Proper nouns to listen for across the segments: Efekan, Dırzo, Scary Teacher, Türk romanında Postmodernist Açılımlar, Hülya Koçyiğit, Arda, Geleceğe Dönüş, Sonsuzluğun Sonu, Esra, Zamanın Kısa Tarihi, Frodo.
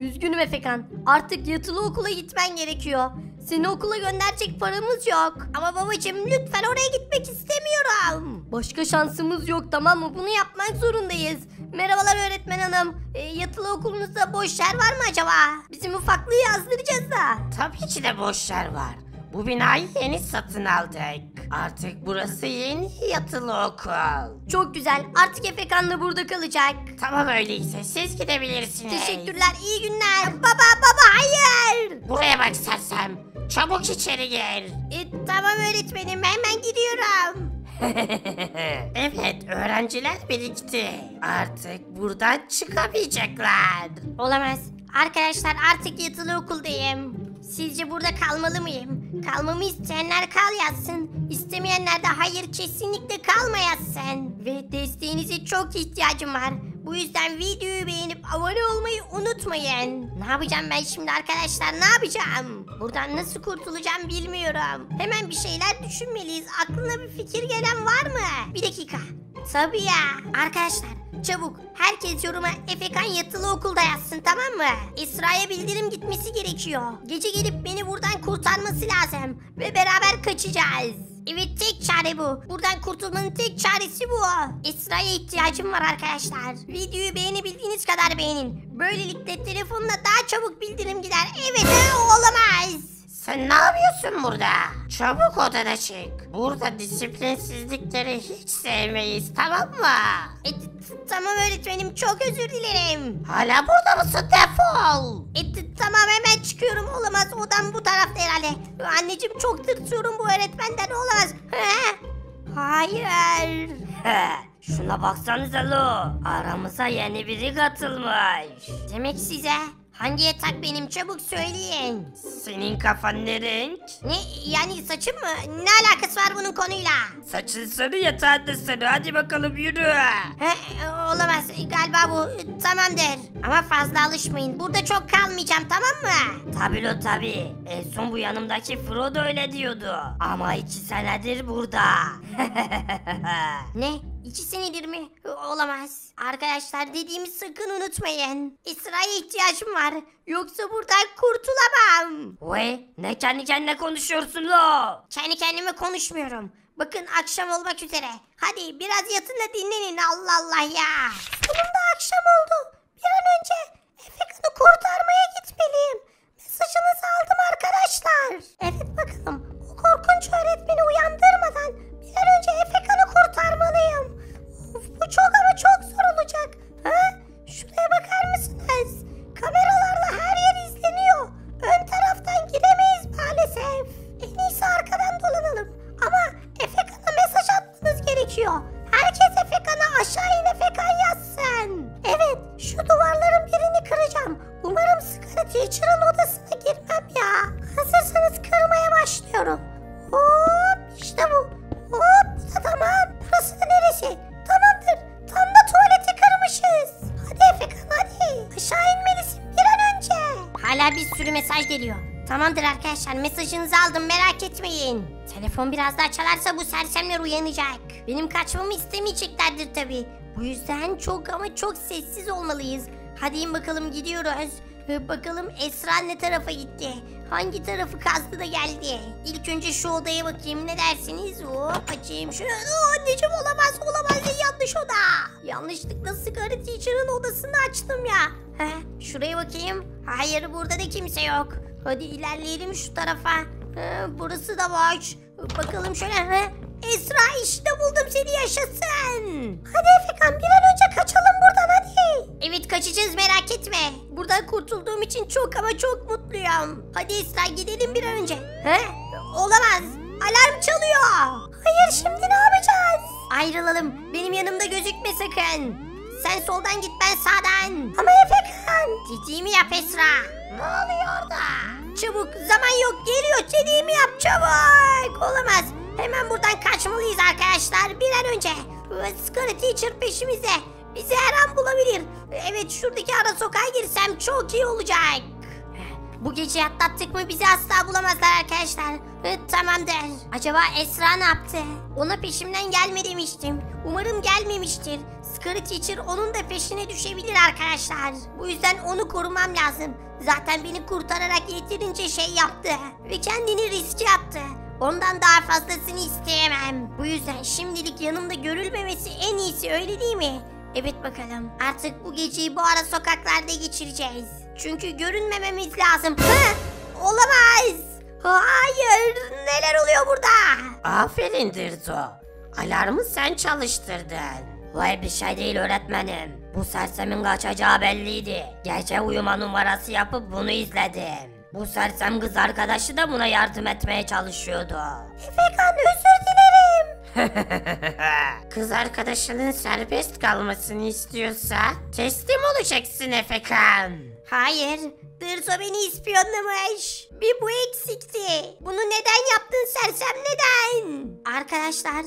Üzgünüm Efekan. Artık yatılı okula gitmen gerekiyor. Seni okula gönderecek paramız yok. Ama babacığım lütfen oraya gitmek istemiyorum. Başka şansımız yok, tamam mı? Bunu yapmak zorundayız. Merhabalar öğretmen hanım. Yatılı okulunuzda boş yer var mı acaba? Bizim ufaklığı yazdıracağız da. Tabii ki de boş yer var. Bu binayı yeni satın aldık. Artık burası yeni yatılı okul. Çok güzel. Artık Efekan da burada kalacak. Tamam öyleyse siz gidebilirsiniz. Teşekkürler. İyi günler. Baba hayır. Buraya bak sersem. Çabuk içeri gir. Tamam öğretmenim. Hemen gidiyorum. Evet, öğrenciler birikti. Artık buradan çıkamayacaklar. Olamaz. Arkadaşlar artık yatılı okuldayım. Sizce burada kalmalı mıyım? Kalmamı isteyenler kal yazsın. İstemeyenler de hayır kesinlikle kalma yazsın. Ve desteğinize çok ihtiyacım var. Bu yüzden videoyu beğenip abone olmayı unutmayın. Ne yapacağım ben şimdi arkadaşlar? Ne yapacağım? Buradan nasıl kurtulacağım bilmiyorum. Hemen bir şeyler düşünmeliyiz. Aklına bir fikir gelen var mı? Bir dakika. Tabii ya. Arkadaşlar çabuk herkes yoruma Efekan yatılı okulda yazsın, tamam mı? Esra'ya bildirim gitmesi gerekiyor. Gece gelip beni buradan kurtarması lazım. Ve beraber kaçacağız. Evet, tek çare bu. Buradan kurtulmanın tek çaresi bu. Esra'ya ihtiyacım var arkadaşlar. Videoyu beğenebildiğiniz kadar beğenin. Böylelikle telefonla daha çabuk bildirim gider. Evet, olamaz. Sen ne yapıyorsun burada? Çabuk odana çık. Burada disiplinsizlikleri hiç sevmeyiz, tamam mı? Tamam öğretmenim, çok özür dilerim. Hala burada mısın? Defol. Tamam, hemen çıkıyorum. Olamaz, odam bu tarafta herhalde. Anneciğim çok tırsıyorum bu öğretmenden, olamaz. Hayır. Şuna baksanıza lo. Aramıza yeni biri katılmış. Demek size. Hangi yatak benim, çabuk söyleyin. Senin kafan ne renk? Ne yani, saçım mı? Ne alakası var bunun konuyla? Saçın sarı, yatağın da sarı. Hadi bakalım yürü. Olamaz galiba bu. Tamamdır ama fazla alışmayın. Burada çok kalmayacağım, tamam mı? Tabii lo tabii. En son bu yanımdaki Frodo öyle diyordu. Ama 2 senedir burada. Ne? 2 senedir mi? Olamaz. Arkadaşlar dediğimi sakın unutmayın. Esra'ya ihtiyacım var. Yoksa buradan kurtulamam. Vay, ne kendi kendine konuşuyorsun lo? Kendi kendime konuşmuyorum. Bakın akşam olmak üzere. Hadi biraz yatın da dinlenin. Allah Allah ya. Sonunda akşam oldu. Bir an önce Efekan'ı kurtarmaya gitmeliyim. Mesajınızı aldım arkadaşlar. Evet bakalım. O korkunç öğretmeni uyandırmadan... Bir an önce Efekan'ı kurtarmalıyım. Of, bu çok ama çok zor olacak. Ha? Şuraya bakar mısınız? Kameralarla her yer izleniyor. Ön taraftan giremeyiz maalesef. En iyisi arkadan dolanalım. Ama Efekan'a mesaj atmanız gerekiyor. Herkes Efekan'a aşağı in Efekan yazsın. Evet, şu duvarların birini kıracağım. Umarım Scary Teacher'ın odasına girmem ya. Hazırsanız kırmaya başlıyorum. Hop, işte bu. Hop, tamam. Burası da neresi? Tamamdır. Tam da tuvaleti kırmışız. Hadi Efekan, hadi. Aşağı inmelisin bir an önce. Hala bir sürü mesaj geliyor. Tamamdır arkadaşlar, mesajınızı aldım, merak etmeyin. Telefon biraz daha çalarsa bu sersemler uyanacak. Benim kaçmamı istemeyeceklerdir tabii. Bu yüzden çok ama çok sessiz olmalıyız. Hadi in bakalım, gidiyoruz. Bakalım Esra ne tarafa gitti? Hangi tarafı kazdı da geldi? İlk önce şu odaya bakayım, ne dersiniz? Hop, açayım şunu. Anneciğim olamaz, yanlış oda. Yanlışlıkla Scary Teacher'ın odasını açtım ya. Şuraya bakayım. Hayır, burada da kimse yok. Hadi ilerleyelim şu tarafa. Burası da boş. Bakalım şöyle. Esra, işte buldum seni, yaşasın. Hadi Efekan, bir an önce kaçalım buradan, hadi. Evet, kaçacağız, merak etme. Buradan kurtulduğum için çok ama çok mutluyum. Hadi Esra, gidelim bir an önce. Olamaz, alarm çalıyor. Hayır, şimdi ne yapacağız? Ayrılalım, benim yanımda gözükme sakın. Sen soldan git, ben sağdan. Ama Efekan. Dediğimi yap Esra. Ne oluyor orada? Çabuk, zaman yok, geliyor. Dediğimi yap çabuk. Olamaz. Hemen buradan kaçmalıyız arkadaşlar. Bir an önce. Scary Teacher peşimize. Bizi her an bulabilir. Evet, şuradaki ara sokağa girsem çok iyi olacak. Bu geceyi atlattık mı bizi asla bulamazlar arkadaşlar. Tamamdır. Acaba Esra ne yaptı? Ona peşimden gelme demiştim. Umarım gelmemiştir. Scary Teacher onun da peşine düşebilir arkadaşlar. Bu yüzden onu korumam lazım. Zaten beni kurtararak yeterince şey yaptı. Ve kendini riske attı. Ondan daha fazlasını isteyemem. Bu yüzden şimdilik yanımda görülmemesi en iyisi, öyle değil mi? Evet bakalım. Artık bu geceyi bu ara sokaklarda geçireceğiz. Çünkü görünmememiz lazım. Hı! Olamaz. Hayır. Neler oluyor burada? Aferin Dırzo. Alarmı sen çalıştırdın. Vay bir şey değil öğretmenim. Bu sersemin kaçacağı belliydi. Gece uyuma numarası yapıp bunu izledim. Bu sersem kız arkadaşı da buna yardım etmeye çalışıyordu. Efekan özür dilerim. Kız arkadaşının serbest kalmasını istiyorsa teslim olacaksın Efekan. Hayır, Dırzo beni ispiyonlamış. Bir bu eksikti. Bunu neden yaptın sersem, neden? Arkadaşlar,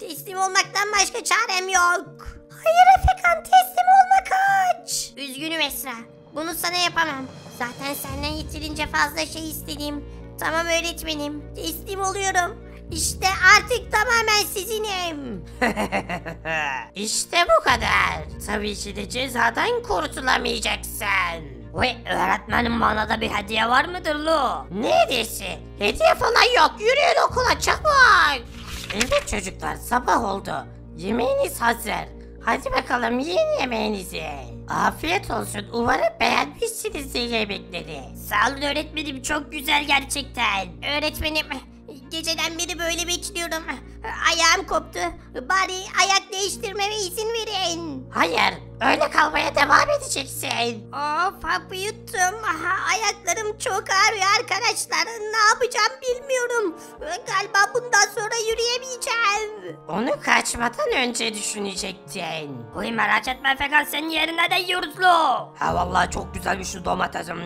teslim olmaktan başka çarem yok. Hayır Efekan, teslim olma, kaç. Üzgünüm Esra, bunu sana yapamam. Zaten senden yeterince fazla şey istedim. Tamam öğretmenim, teslim oluyorum. İşte artık tamamen sizinim. İşte bu kadar. Tabii ki de cezadan kurtulamayacaksın. Vay öğretmenim, bana da bir hediye var mıdır lo? Ne hediyesi? Hediye falan yok. Yürüyün okula çabuk. Evet çocuklar, sabah oldu. Yemeğiniz hazır. Hadi bakalım yiyin yemeğinizi. Afiyet olsun. Umarım beğenmişsinizdir yemekleri. Sağ olun öğretmenim, çok güzel gerçekten. Öğretmenim, geceden beri böyle bekliyorum. Ayağım koptu. Bari ayak değiştirmeme izin verin. Hayır, öyle kalmaya devam edeceksin. Of, hapı yuttum. Ayaklarım çok ağrıyor arkadaşlar. Ne yapacağım bilmiyorum. Galiba bundan sonra yürüyemeyeceğim. Onu kaçmadan önce düşünecektin. Oy merak etme Efekan, senin yerine de yiyoruz lo. Ha vallahi çok güzelmiş şu domatesim.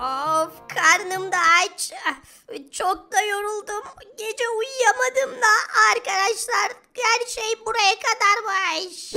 Of, karnım da aç. Çok da yoruldum. Gece uyuyamadım da arkadaşlar. Her şey buraya kadarmış.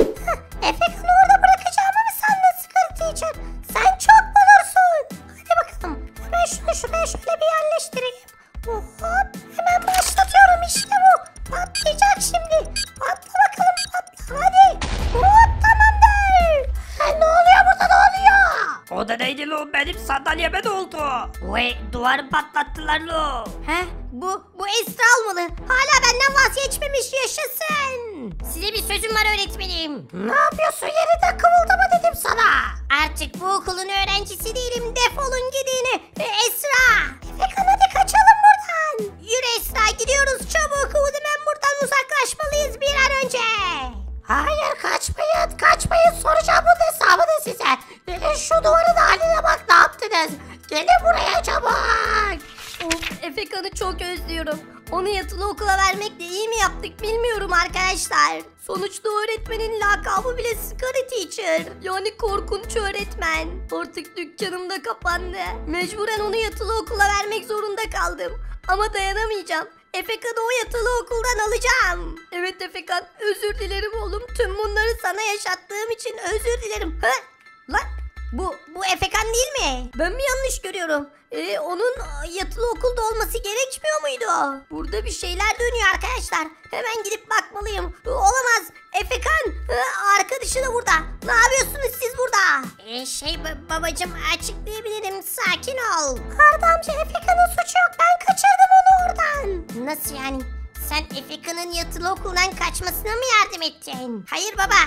Efekan'ı orada bırakacağımı mı sandın Scary Teacher? Sen çok bulursun. Hadi bakalım. Hemen şunu şuraya şöyle bir yerleştireyim. Hop. Hemen başlatıyorum, işte bu. Patlayacak şimdi. Patla bakalım, patla. Hadi. Hop, tamamdır. Ha, ne oluyor burada, ne oluyor? O da neydi lo? Benim sandalyeme de oldu. Vay, duvarı patlattılar lo. He? Bu Esra olmalı. Hala benden vazgeçmemiş, yaşasın. Size bir sözüm var öğretmenim. Ne yapıyorsun? Yerinde kıvıldama dedim sana. Artık bu okulun öğrencisi değilim. Defolun gidin. Esra. Efekan hadi kaçalım buradan. Yürü Esra, gidiyoruz çabuk. Hemen buradan uzaklaşmalıyız bir an önce. Hayır, kaçmayın, kaçmayın. Soracağım bunun hesabını size. Gelin şu duvarın haline bak, ne yaptınız? Gelin buraya çabuk. Of, Efekan'ı çok özlüyorum. Onu yatılı okula vermekle iyi mi yaptık bilmiyorum arkadaşlar. Sonuçta öğretmenin lakabı bile Scary Teacher. Yani korkunç öğretmen. Artık dükkanım da kapandı. Mecburen onu yatılı okula vermek zorunda kaldım. Ama dayanamayacağım. Efekan'ı o yatılı okuldan alacağım. Evet Efekan, özür dilerim oğlum. Tüm bunları sana yaşattığım için özür dilerim. Ha? Lan bu Efekan değil mi? Ben mi yanlış görüyorum? Onun yatılı okulda olması gerekmiyor muydu? Burada bir şeyler dönüyor arkadaşlar. Hemen gidip bakmalıyım. Olamaz. Efekan arkadaşı da burada. Ne yapıyorsunuz siz burada? Babacım, açıklayabilirim. Sakin ol. Arda amca, Efekan'ın suçu yok. Ben kaçırdım onu oradan. Nasıl yani? Sen Efekan'ın yatılı okuldan kaçmasına mı yardım ettin? Hayır baba.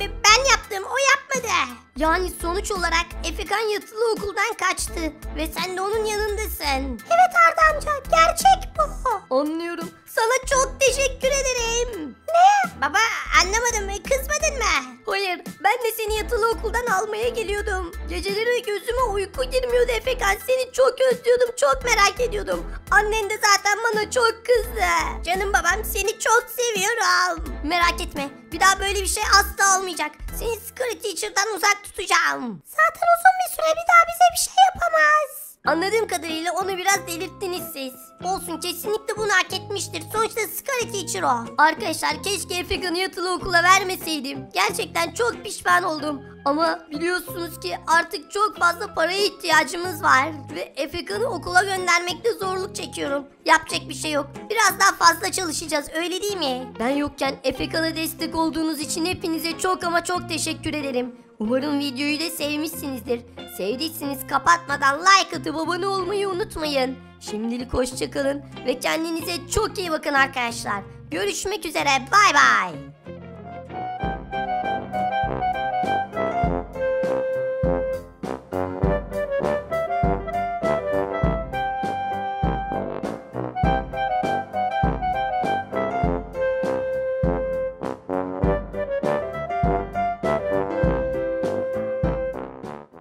Ben yaptım. O yapmadı. Yani sonuç olarak Efekan yatılı okuldan kaçtı. Ve sen de onun yanındasın. Evet Arda amca. Gerçek bu. Anlıyorum. Sana çok teşekkür ederim. Ne? Baba anlamadın mı? Kızmadın mı? Hayır. Ben de seni yatılı okuldan almaya geliyordum. Geceleri gözüme uyku girmiyordu Efekan. Seni çok özlüyordum. Çok merak ediyordum. Annen de zaten bana çok kızdı. Canım babam, seni çok seviyorum. Merak etme. Bir daha böyle bir şey asla olmayacak. Seni Scary Teacher'dan uzak tutacağım. Zaten uzun bir süre bir daha bize bir şey yapamaz. Anladığım kadarıyla onu biraz delirttiniz siz. Olsun, kesinlikle bunu hak etmiştir. Sonuçta Scary Teacher o. Arkadaşlar keşke Efekan'ı yatılı okula vermeseydim. Gerçekten çok pişman oldum. Ama biliyorsunuz ki artık çok fazla paraya ihtiyacımız var. Ve Efekan'ı okula göndermekte zorluk çekiyorum. Yapacak bir şey yok. Biraz daha fazla çalışacağız, öyle değil mi? Ben yokken Efekan'a destek olduğunuz için hepinize çok ama çok teşekkür ederim. Umarım videoyu da sevmişsinizdir. Sevdiyseniz kapatmadan like atıp abone olmayı unutmayın. Şimdilik hoşça kalın ve kendinize çok iyi bakın arkadaşlar. Görüşmek üzere, bay bay.